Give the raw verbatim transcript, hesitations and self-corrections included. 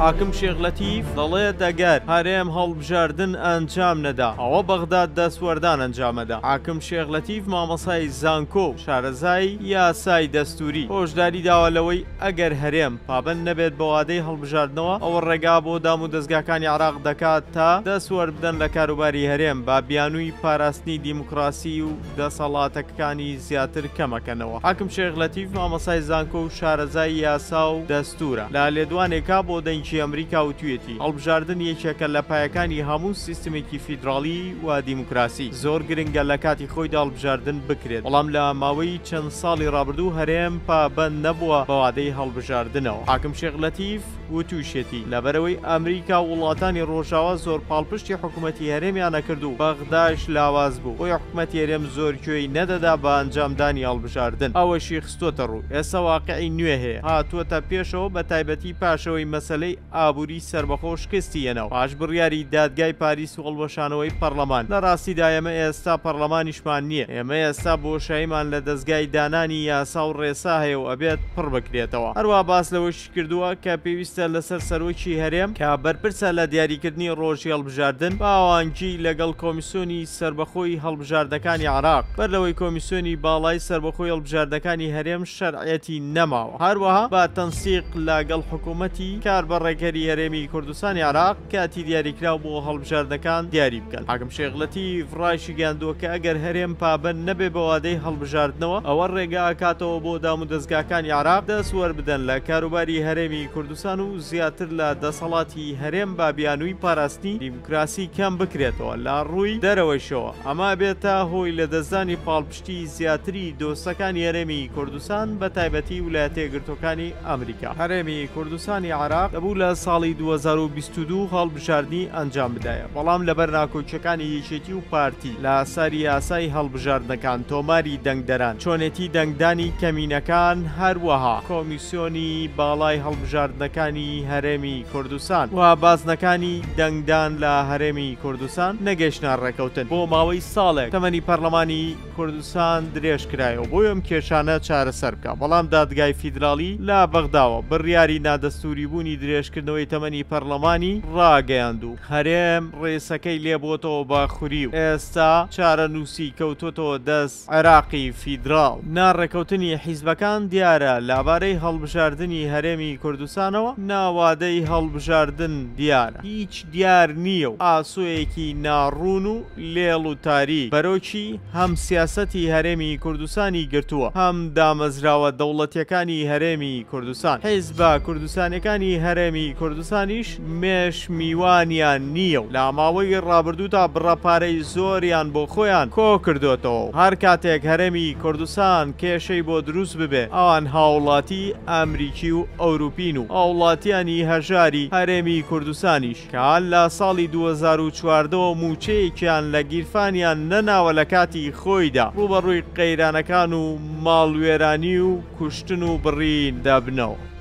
حاکم شێخ لەتیف دەڵێ دەگەر هەرێم هەڵبژاردن ئەنجام نەدا، ئەوە بەغداد دەستوەردان ئەنجامەدا. حاکم شێخ لەتیف مامەسای زانکۆ و شارەزای یاسای دەستوری هۆشداری داوە لەوەی ئەگەر هەرێم پابەند نەبێت بە وعدەی هەڵبژاردنەوە، ئەوە ڕێگا بۆ دام و دەستگاکانی عێراق دەکات تا دەستوەربدەن لە کاروباری هەرێم با بیانووی پاراستنی دیموکراسی و دەسەڵاتەکانی زیاتر کەمەکەنەوە. حاکم شێخ لەتیف مامەسای زانکۆ و شارەزای یاسا و دەستورە لە لێدوانێکا بۆ دەنگی ئەمریکا و توێتی هەڵبژاردن یەکێکە لە پایەکانی هەموو سیستمێکی فیدرالی و دیموکراسی. زۆر گرنگە لە کاتی خۆیدا هەڵبژاردن بکرێت، بەڵام لە ماوەی چەند ساڵی ڕابردوو هەرێم پابەند نەبووە بە وعدەی هەڵبژاردنەوە. حاکم شێخ لەتیف وتوشێتی لەبەرەوەی ئەمریکا و وڵاتانی ڕۆژاوا زۆر پاڵپشتی حکوومەتی هەرێمیان نەکرد و بەغداش لاواز بوو، بۆیە حکوومەتی هەرێم زۆر گوێی نەدەدا بە ئەنجامدانی هەڵبژاردن. ئەوەشی خستۆتە ڕوو. ئێستا واقعی نوێ هەیە هاتووەتە پێشەوە بە تایبەتی پاشەوەی مەسەلەی ئابووری سربەخۆ شکستیەنەوە پاش بڕیاری دادگای پاریس و هەڵوەشانەوەی پەرلەمان. لە ڕاستیدا ئێمە ئێستا پەرلەمانیشمان نییە، ئێمە ئێستا بۆشاییمان لە دەستگای دانانی یاسا و ڕێسا هەیە و ئەبێت پڕ بکرێتەوە. هەروە باس لەوەش کردووە کە پێویستە لەسەر سەرۆکی هەرێم کە بەرپرسە لە دیاریکردنی ڕۆژی هەڵبژاردن باوانگی لەگەڵ کۆمیسیۆنی سربەخۆی هەڵبژاردەکانی عێراق بەر لەوەی کۆمیسیۆنی باڵای سربەخۆی هەڵبژاردەکانی هەرێم شەرعەتی نەماوە، هەروەها با تەنسیق لەگەڵ حکوومەتی کار بە ڕێگەری هەرێمی کوردستانی عێراق کاتی دیاریکراو بۆ هەڵبژاردنەکان دیاری بکەن. حاکم شێخ لەتیف ڕایشی گەیاندووە کە ئەگەر هەرێم پابەند نەبێ بە وعدەی هەڵبژاردنەوە، ئەوە ڕێگا ئەکاتەوە بۆ دام و دەستگاکانی عێراق دەست وەربدەن لە کاروباری هەرێمی کوردستان و زیاتر لە دەسەڵاتی هەرێم با بیانووی پاراستنی دیموکراسی کەم بکرێتەوە. لە ڕووی دەرەوەشەوە ئەمە بێتە هۆی لە دەستدانی پاڵپشتی زیاتری دۆستەکانی هەرێمی کوردستان بە تایبەتی ویلایەتە یەکگرتوەکانی ئەمریکا. هەرێمی کوردستانی عێراق دەبوو لە ساڵی دوو هەزار و بیست و دوو هەڵبژاردنی ئەنجام بدایە، بەڵام لەبەر ناکۆچەکانی یەکێتی و پارتی لە ساری یاسای هەڵبژاردنەکان تۆماری دەنگدەران، چۆنێتی دەنگدانی کەمینەکان، هەروەها کۆمیسیۆنی باڵای هەڵبژاردنەکانی هەرێمی کوردستان و بازنەکانی دەنگدان لە هەرێمی کوردستان نەگەشتنە ڕێکەوتن. بۆ ماوەی ساڵێک تەمەنی پەرلەمانی کوردستان درێژ کرایەوە بۆ ئەم کێشانە چارەسەر بکە، بەڵام دادگای فیدرالی لە بەغداوە بڕیاری نادەستوری بوونی درێژکردنەوەی تەمەنی پەرلەمانی ڕاگەیاندوو. هەرێم ڕێسەکەی لێبۆتەوە بە خوری و ئێستا چارەنووسی کەوتۆتەوە دەست عێراقی فیدراڵ. ناڕێکەوتنی حیزبەکان دیارە لەبارەی هەڵبژاردنی هەرێمی کوردستانەوە ناوادەی هەڵبژاردن دیارە، هیچ دیار نییە و ئاسوویەکی ناڕوون و لێڵ و تاری بەرۆکی هەم سیاسەتی هەرێمی کوردستانی گرتووە هەم دامەزراوە دەوڵەتیەکانی هەرێمی کوردستان. حیزبە کوردستانیەکانی هەرێمی کوردستانیش مێش میوانیان نییە و لە ماوەی ڕابردوو تا بڕەپارەی زۆریان بۆ خۆیان کۆ کردوێتەوە. هەر کاتێک هەرێمی کوردستان کێشەی بۆ دروست ببێ، ئەوان هاوڵاتی ئەمریکی و ئەوروپین و هاوڵاتیانی هەژاری هەرێمی کوردستانیش کە لە ساڵی دوو هەزار و چواردە موچەیەکیان لە گیرفانیان نەناوە لە کاتی خۆیدا ڕوبەڕووی قەیرانەکان و ماڵوێرانی و کوشتن و بڕین دەبنەوە.